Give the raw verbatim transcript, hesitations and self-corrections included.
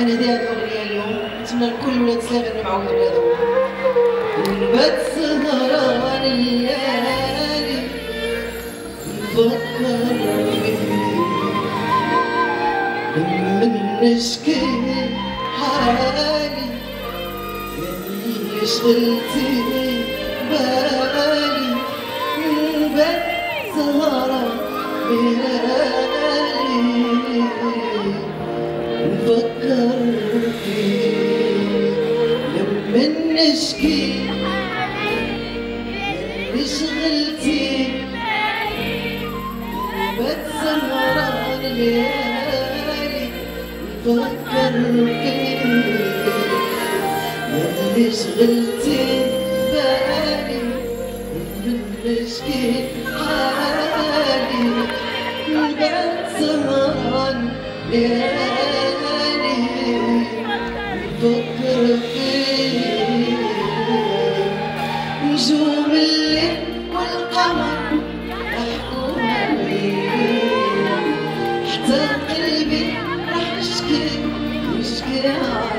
انا ديال الاغنيه اليوم نتمنى لكل ولاد سلاغ اللي معاهم ولادهم ولبات سهراني ليالي نفكر من نشكي حالي يلي شغلتي بالي ولبات سهراني ليالي نفكر فيك لمن نشكي اللي شغلتي بتسهران الليالي نفكر فيك اللي شغلتي بالي لمن نشكي حالي بتسهران الليالي بفكر فيك نجوم الليل والقمر محكومة ليك حتى قلبي راح يشكي يشكي